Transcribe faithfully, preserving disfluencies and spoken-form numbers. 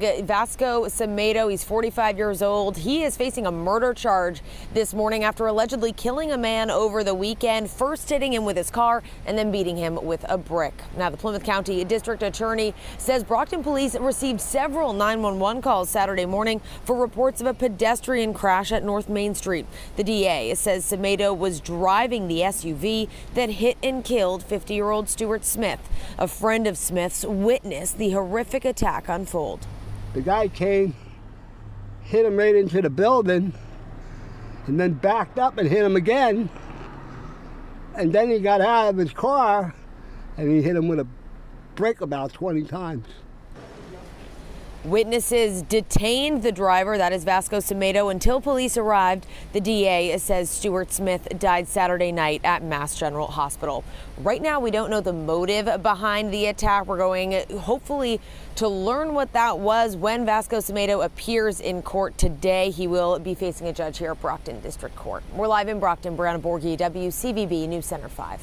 Vasco Semedo, he's forty-five years old. He is facing a murder charge this morning after allegedly killing a man over the weekend, first hitting him with his car and then beating him with a brick. Now, the Plymouth County District Attorney says Brockton police received several nine one one calls Saturday morning for reports of a pedestrian crash at North Main Street. The D A says Semedo was driving the S U V that hit and killed fifty-year-old Stewart Smith. A friend of Smith's witnessed the horrific attack unfold. The guy came, hit him right into the building, and then backed up and hit him again. And then he got out of his car, and he hit him with a brick about twenty times. Witnesses detained the driver, that is Vasco Semedo, until police arrived. The D A says Stewart Smith died Saturday night at Mass General Hospital. Right now, we don't know the motive behind the attack. We're going, hopefully, to learn what that was when Vasco Semedo appears in court today. He will be facing a judge here at Brockton District Court. We're live in Brockton. Brianna Borghi, W C V B News Center five.